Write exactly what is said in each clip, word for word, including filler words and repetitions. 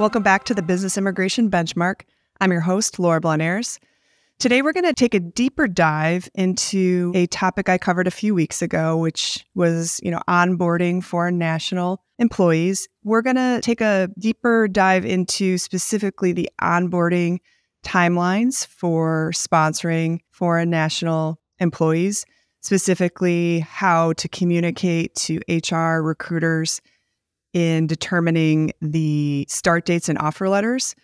Welcome back to the Business Immigration Benchmark. I'm your host, Laura Blenaires. Today, we're going to take a deeper dive into a topic I covered a few weeks ago, which was, you know, onboarding foreign national employees. We're going to take a deeper dive into specifically the onboarding timelines for sponsoring foreign national employees, specifically how to communicate to H R recruiters in determining the start dates and offer letters.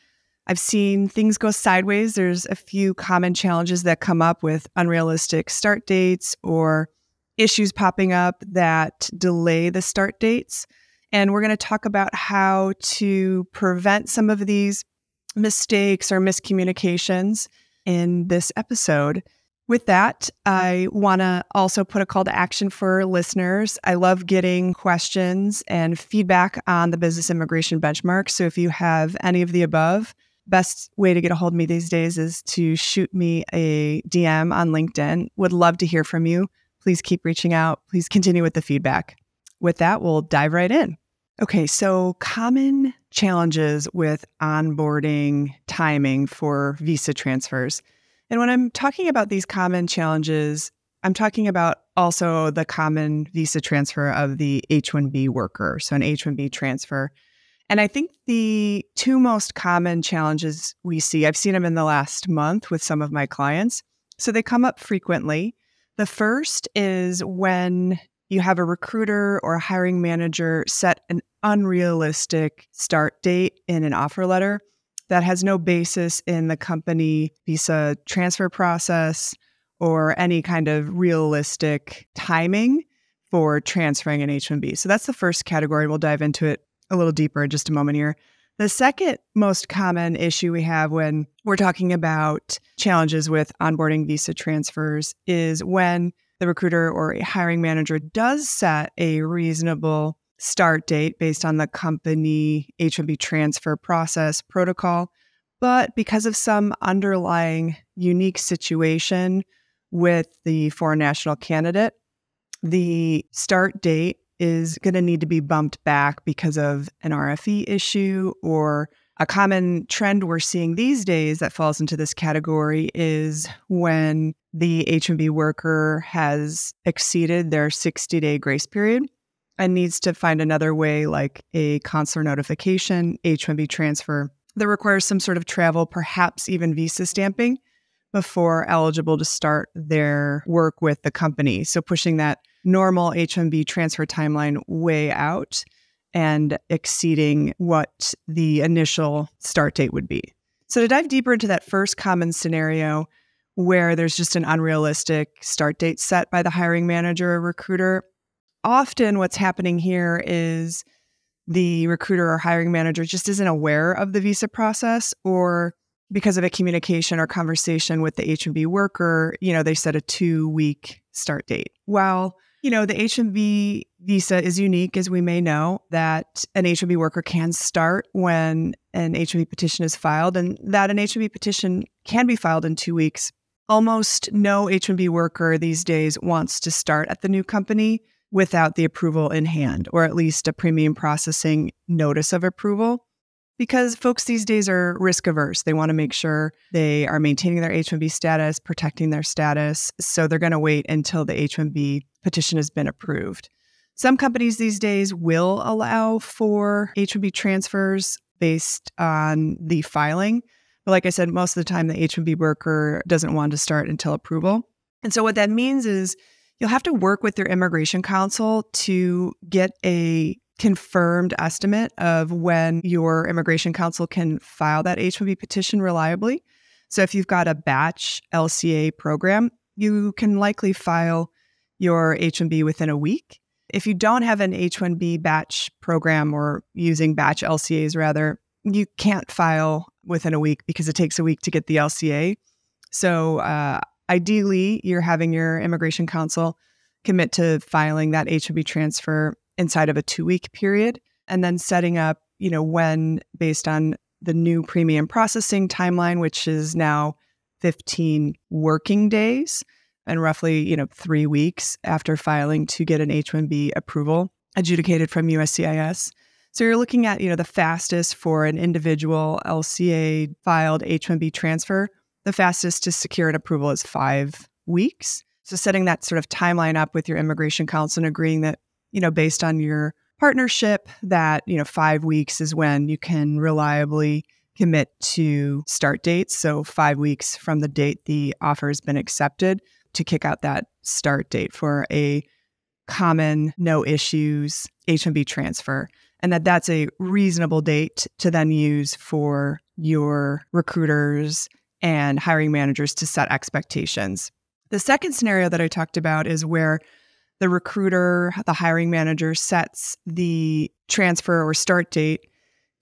I've seen things go sideways. There's a few common challenges that come up with unrealistic start dates or issues popping up that delay the start dates. And we're going to talk about how to prevent some of these mistakes or miscommunications in this episode. With that, I want to also put a call to action for listeners. I love getting questions and feedback on the Business Immigration Benchmark. So if you have any of the above, best way to get a hold of me these days is to shoot me a D M on LinkedIn. Would love to hear from you. Please keep reaching out. Please continue with the feedback. With that, we'll dive right in. Okay, so common challenges with onboarding timing for visa transfers. And when I'm talking about these common challenges, I'm talking about also the common visa transfer of the H one B worker, so an H one B transfer. And I think the two most common challenges we see, I've seen them in the last month with some of my clients, so they come up frequently. The first is when you have a recruiter or a hiring manager set an unrealistic start date in an offer letter that has no basis in the company visa transfer process or any kind of realistic timing for transferring an H one B. So that's the first category. We'll dive into it a little deeper in just a moment here. The second most common issue we have when we're talking about challenges with onboarding visa transfers is when the recruiter or a hiring manager does set a reasonable start date based on the company H one B transfer process protocol, but because of some underlying unique situation with the foreign national candidate, the start date is going to need to be bumped back because of an R F E issue. Or a common trend we're seeing these days that falls into this category is when the H one B worker has exceeded their sixty-day grace period and needs to find another way, like a consular notification, H one B transfer that requires some sort of travel, perhaps even visa stamping, before eligible to start their work with the company. So pushing that normal H one B transfer timeline way out and exceeding what the initial start date would be. So to dive deeper into that first common scenario where there's just an unrealistic start date set by the hiring manager or recruiter, often what's happening here is the recruiter or hiring manager just isn't aware of the visa process, or because of a communication or conversation with the H one B worker, you know, they set a two-week start date. While, you know, the H one B visa is unique, as we may know, that an H one B worker can start when an H one B petition is filed, and that an H one B petition can be filed in two weeks. Almost no H one B worker these days wants to start at the new company without the approval in hand, or at least a premium processing notice of approval, because folks these days are risk averse. They want to make sure they are maintaining their H one B status, protecting their status. So they're going to wait until the H one B petition has been approved. Some companies these days will allow for H one B transfers based on the filing. But like I said, most of the time, the H one B worker doesn't want to start until approval. And so what that means is you'll have to work with your immigration counsel to get a confirmed estimate of when your immigration counsel can file that H one B petition reliably. So if you've got a batch L C A program, you can likely file your H one B within a week. If you don't have an H one B batch program, or using batch L C As rather, you can't file within a week because it takes a week to get the L C A. So, uh, Ideally, you're having your immigration counsel commit to filing that H one B transfer inside of a two-week period, and then setting up, you know, when, based on the new premium processing timeline, which is now fifteen working days and roughly, you know, three weeks after filing to get an H one B approval adjudicated from U S C I S. So you're looking at, you know, the fastest for an individual L C A filed H one B transfer, the fastest to secure an approval is five weeks. So setting that sort of timeline up with your immigration counsel and agreeing that, you know, based on your partnership that, you know, five weeks is when you can reliably commit to start dates. So five weeks from the date the offer has been accepted to kick out that start date for a common, no issues H one B transfer. And that that's a reasonable date to then use for your recruiters and hiring managers to set expectations. The second scenario that I talked about is where the recruiter, the hiring manager sets the transfer or start date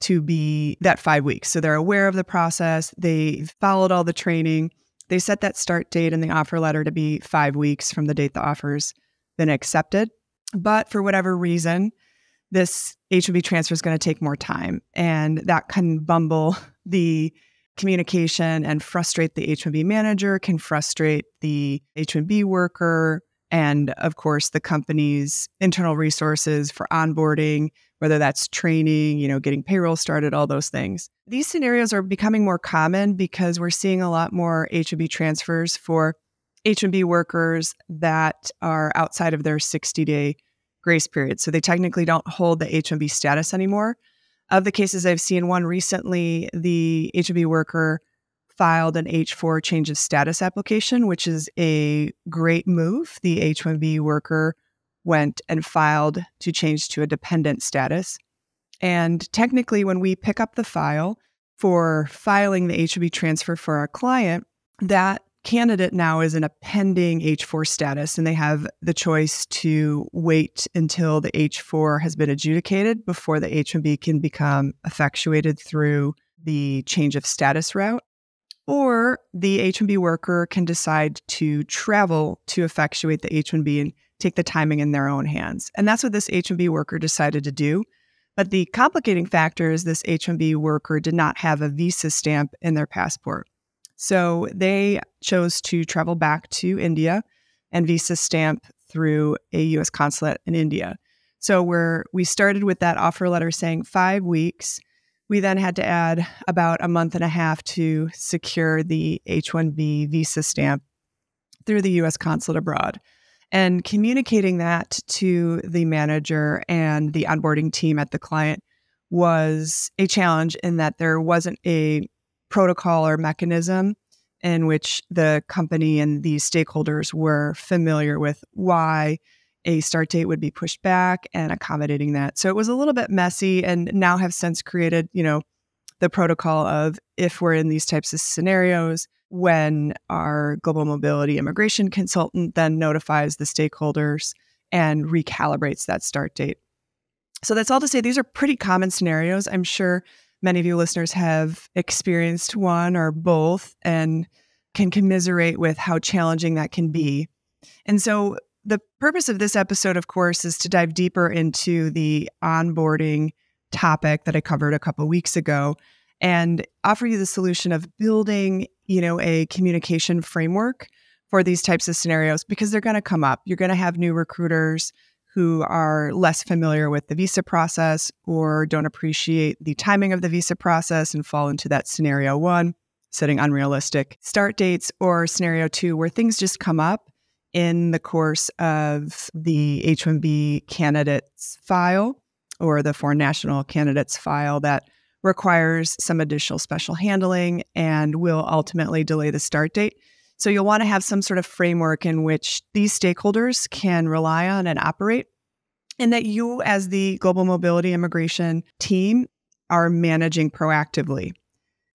to be that five weeks. So they're aware of the process. They followed all the training. They set that start date in the offer letter to be five weeks from the date the offer's been accepted. But for whatever reason, this H one B transfer is going to take more time, and that can bumble the communication and frustrate the H one B manager, can frustrate the H one B worker, and of course, the company's internal resources for onboarding, whether that's training, you know, getting payroll started, all those things. These scenarios are becoming more common because we're seeing a lot more H one B transfers for H one B workers that are outside of their sixty-day grace period. So they technically don't hold the H one B status anymore. Of the cases I've seen, one recently, the H one B worker filed an H four change of status application, which is a great move. The H one B worker went and filed to change to a dependent status. And technically, when we pick up the file for filing the H one B transfer for our client, that candidate now is in a pending H four status, and they have the choice to wait until the H four has been adjudicated before the H one B can become effectuated through the change of status route. Or the H one B worker can decide to travel to effectuate the H one B and take the timing in their own hands. And that's what this H one B worker decided to do. But the complicating factor is this H one B worker did not have a visa stamp in their passport. So they chose to travel back to India and visa stamp through a U S consulate in India. So we're, we started with that offer letter saying five weeks. We then had to add about a month and a half to secure the H one B visa stamp through the U S consulate abroad. And communicating that to the manager and the onboarding team at the client was a challenge in that there wasn't a protocol or mechanism in which the company and the stakeholders were familiar with why a start date would be pushed back and accommodating that. So it was a little bit messy, and now have since created, you know, the protocol of if we're in these types of scenarios, when our global mobility immigration consultant then notifies the stakeholders and recalibrates that start date. So that's all to say these are pretty common scenarios. I'm sure many of you listeners have experienced one or both and can commiserate with how challenging that can be. And so the purpose of this episode, of course, is to dive deeper into the onboarding topic that I covered a couple of weeks ago and offer you the solution of building, you know, a communication framework for these types of scenarios, because they're going to come up. You're going to have new recruiters who are less familiar with the visa process or don't appreciate the timing of the visa process and fall into that scenario one, setting unrealistic start dates, or scenario two, where things just come up in the course of the H one B candidate's file or the foreign national candidate's file that requires some additional special handling and will ultimately delay the start date. So you'll want to have some sort of framework in which these stakeholders can rely on and operate, and that you as the global mobility immigration team are managing proactively.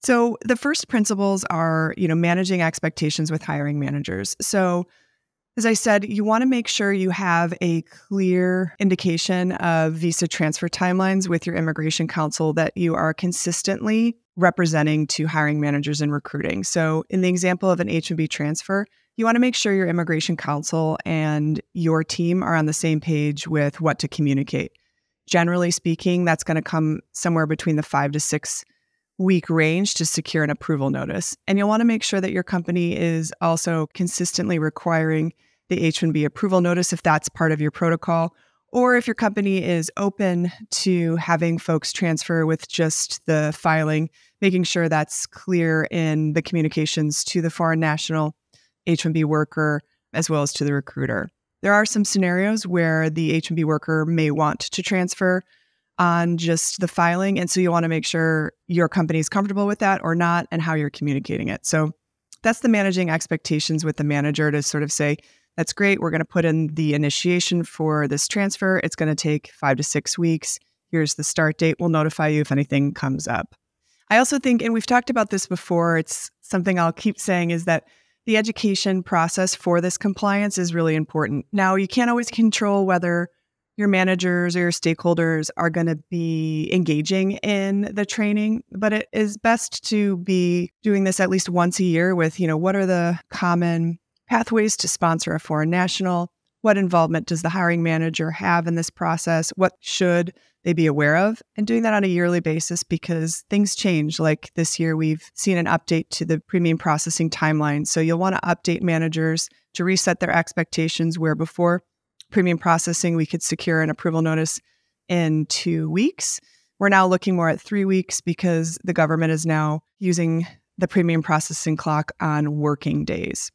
So the first principles are, you know, managing expectations with hiring managers. So as I said, you want to make sure you have a clear indication of visa transfer timelines with your immigration counsel that you are consistently representing to hiring managers in recruiting. So in the example of an H one B transfer, you want to make sure your immigration counsel and your team are on the same page with what to communicate. Generally speaking, that's going to come somewhere between the five to six week range to secure an approval notice. And you'll want to make sure that your company is also consistently requiring the H one B approval notice if that's part of your protocol, Or if your company is open to having folks transfer with just the filing, making sure that's clear in the communications to the foreign national, H one B worker, as well as to the recruiter. There are some scenarios where the H one B worker may want to transfer on just the filing. And so you want to make sure your company is comfortable with that or not and how you're communicating it. So that's the managing expectations with the manager to sort of say, that's great. We're going to put in the initiation for this transfer. It's going to take five to six weeks. Here's the start date. We'll notify you if anything comes up. I also think, and we've talked about this before, it's something I'll keep saying, is that the education process for this compliance is really important. Now, you can't always control whether your managers or your stakeholders are going to be engaging in the training, but it is best to be doing this at least once a year with, you know, what are the common pathways to sponsor a foreign national? What involvement does the hiring manager have in this process? What should they be aware of? And doing that on a yearly basis because things change. Like this year, we've seen an update to the premium processing timeline. So you'll want to update managers to reset their expectations where before premium processing, we could secure an approval notice in two weeks. We're now looking more at three weeks because the government is now using the premium processing clock on working days.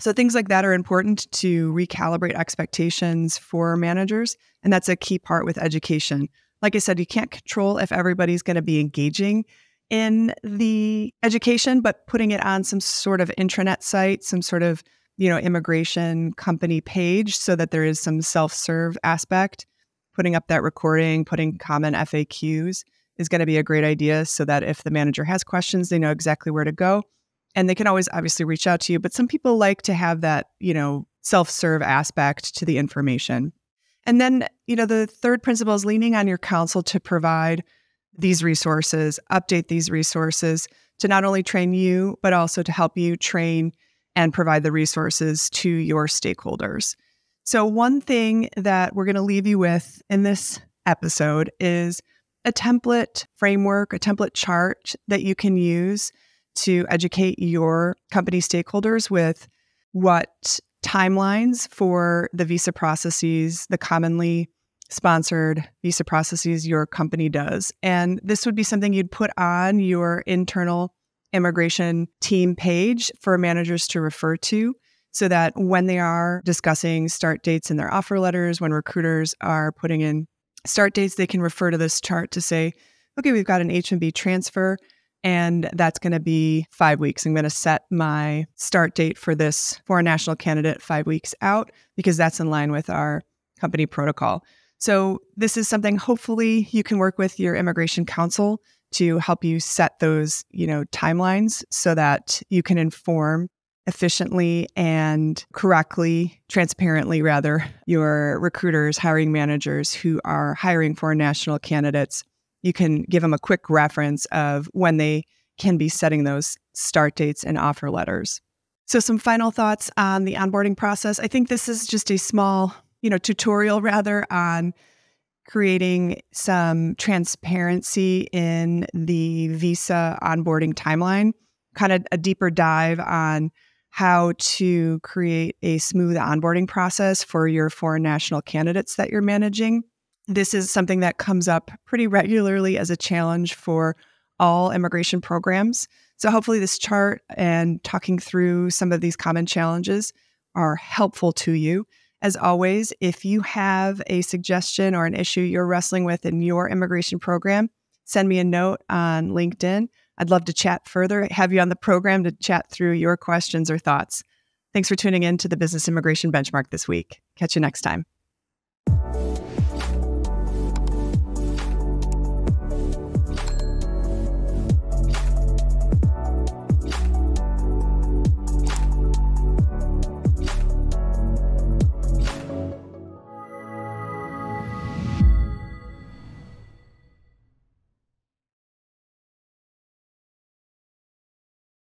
So things like that are important to recalibrate expectations for managers. And that's a key part with education. Like I said, you can't control if everybody's going to be engaging in the education, but putting it on some sort of intranet site, some sort of, you know, immigration company page so that there is some self-serve aspect, putting up that recording, putting common F A Qs is going to be a great idea so that if the manager has questions, they know exactly where to go. And they can always obviously reach out to you, but some people like to have that, you know, self-serve aspect to the information. And then, you know, the third principle is leaning on your counsel to provide these resources, update these resources to not only train you, but also to help you train and provide the resources to your stakeholders. So one thing that we're going to leave you with in this episode is a template framework, a template chart that you can use to educate your company stakeholders with what timelines for the visa processes, the commonly sponsored visa processes your company does. And this would be something you'd put on your internal immigration team page for managers to refer to so that when they are discussing start dates in their offer letters, when recruiters are putting in start dates, they can refer to this chart to say, okay, we've got an H one B transfer, and that's going to be five weeks. I'm going to set my start date for this foreign national candidate five weeks out because that's in line with our company protocol. So this is something hopefully you can work with your immigration counsel to help you set those, you know, timelines so that you can inform efficiently and correctly, transparently rather, your recruiters, hiring managers who are hiring foreign national candidates. You can give them a quick reference of when they can be setting those start dates and offer letters. So some final thoughts on the onboarding process. I think this is just a small, you know, tutorial rather on creating some transparency in the visa onboarding timeline, kind of a deeper dive on how to create a smooth onboarding process for your foreign national candidates that you're managing. This is something that comes up pretty regularly as a challenge for all immigration programs. So hopefully this chart and talking through some of these common challenges are helpful to you. As always, if you have a suggestion or an issue you're wrestling with in your immigration program, send me a note on LinkedIn. I'd love to chat further, have you on the program to chat through your questions or thoughts. Thanks for tuning in to the Business Immigration Benchmark this week. Catch you next time.